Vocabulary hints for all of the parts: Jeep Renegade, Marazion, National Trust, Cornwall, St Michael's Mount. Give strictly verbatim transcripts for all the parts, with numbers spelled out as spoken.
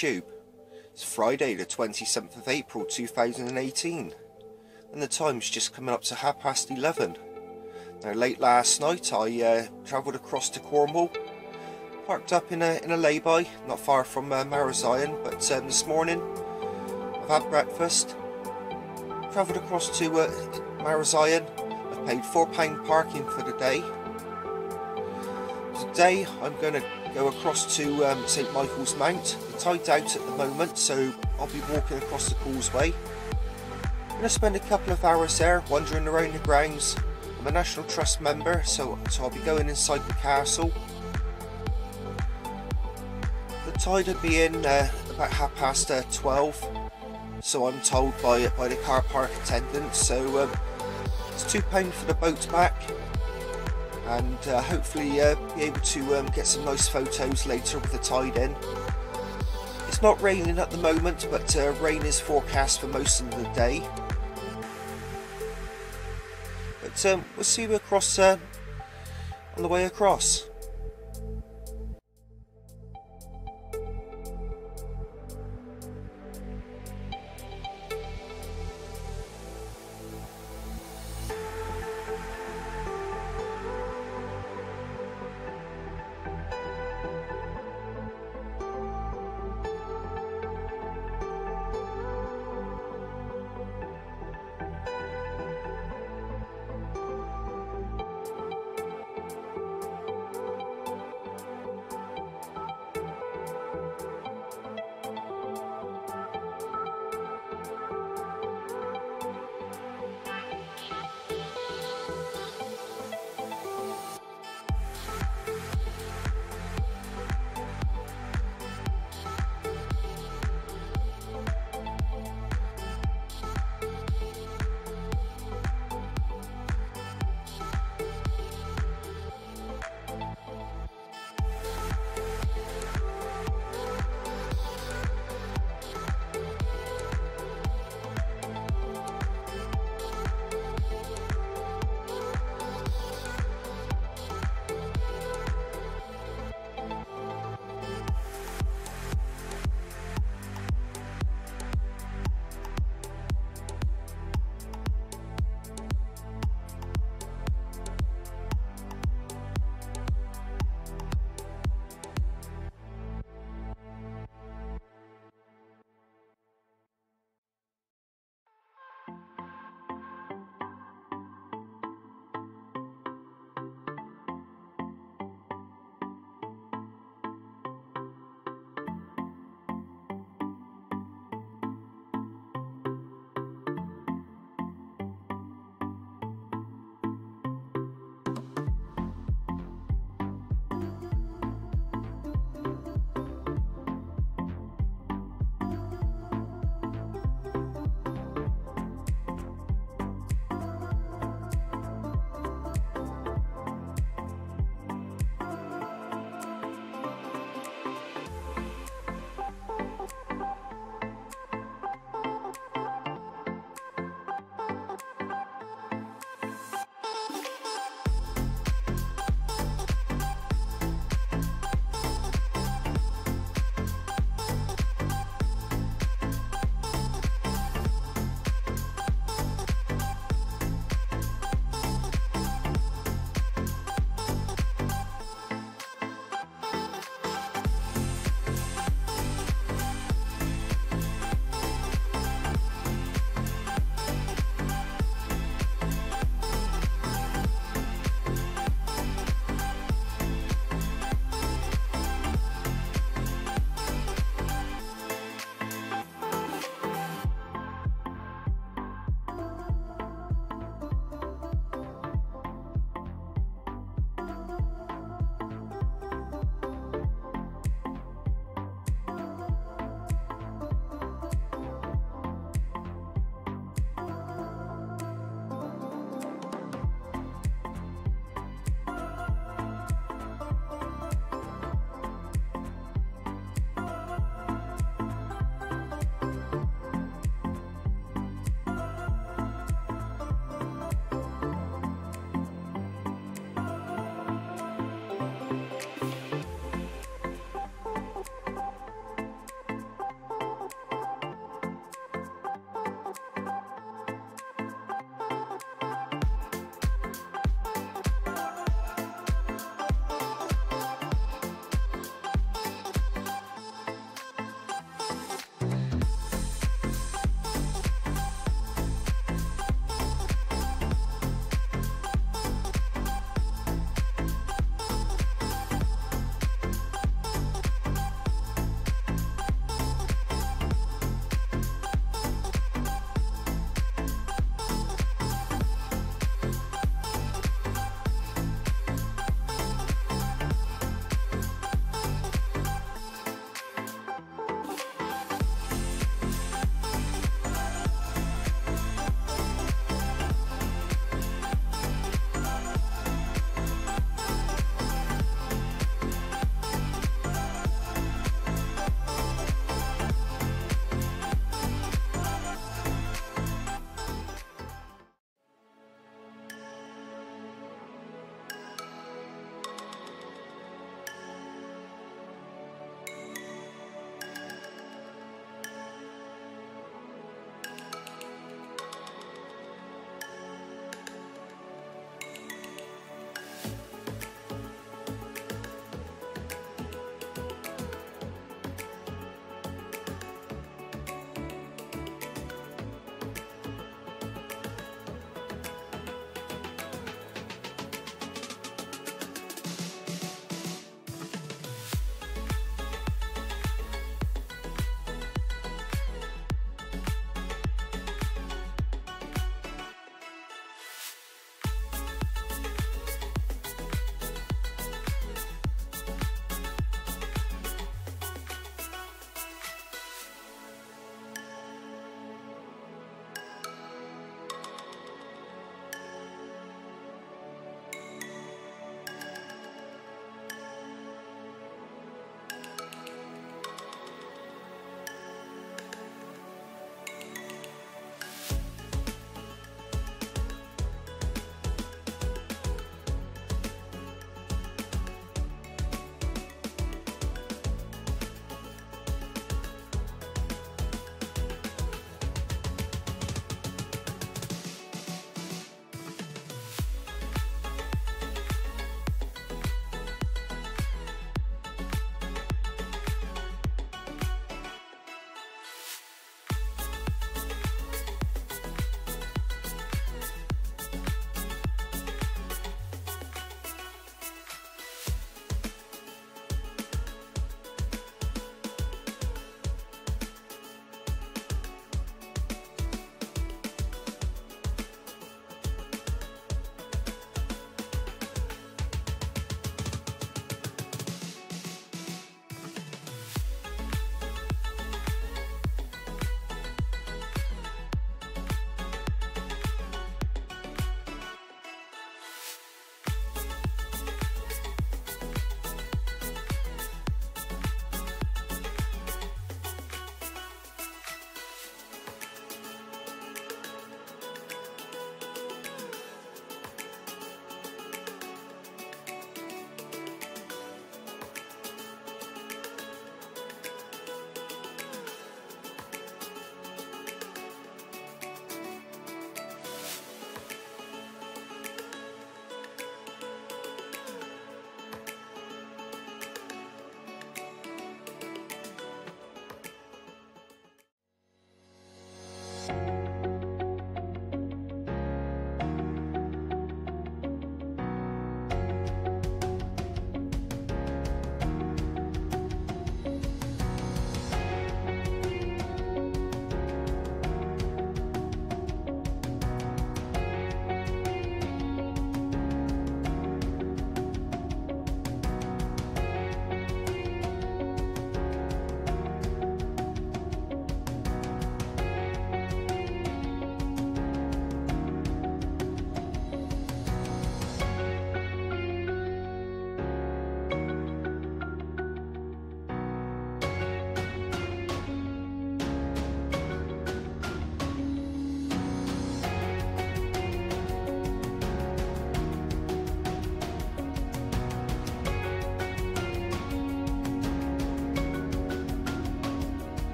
YouTube. It's Friday the twenty-seventh of April two thousand eighteen and the time's just coming up to half past eleven. Now late last night I uh, travelled across to Cornwall, parked up in a, in a lay-by not far from uh, Marazion, but um, this morning I've had breakfast, travelled across to uh, Marazion. I've paid four pounds parking for the day. Today I'm going to go across to um, St Michael's Mount. The tide's out at the moment, so I'll be walking across the causeway. I'm going to spend a couple of hours there wandering around the grounds. I'm a National Trust member, so, so I'll be going inside the castle. The tide will be in uh, about half past uh, twelve, so I'm told by, by the car park attendant, so um, it's two pounds for the boat back. And uh, hopefully uh, be able to um, get some nice photos later with the tide in. It's not raining at the moment, but uh, rain is forecast for most of the day. But um, we'll see you across uh, on the way across.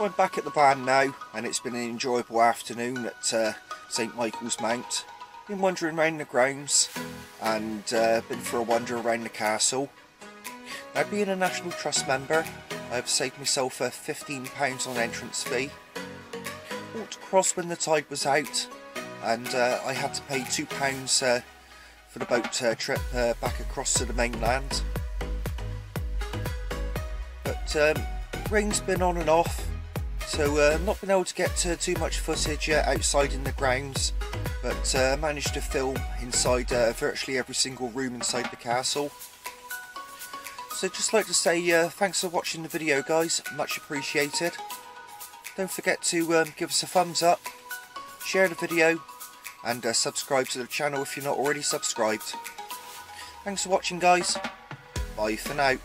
We're back at the barn now, and it's been an enjoyable afternoon at uh, St Michael's Mount. Been wandering around the grounds and uh, been for a wander around the castle. Now, being a National Trust member, I've saved myself a fifteen pounds on entrance fee. Walked across when the tide was out, and uh, I had to pay two pounds uh, for the boat uh, trip uh, back across to the mainland. But um, rain's been on and off, so uh, not been able to get to too much footage uh, outside in the grounds, but uh, managed to film inside uh, virtually every single room inside the castle. So just like to say uh, thanks for watching the video, guys, much appreciated. Don't forget to um, give us a thumbs up, share the video, and uh, subscribe to the channel if you're not already subscribed. Thanks for watching, guys, bye for now.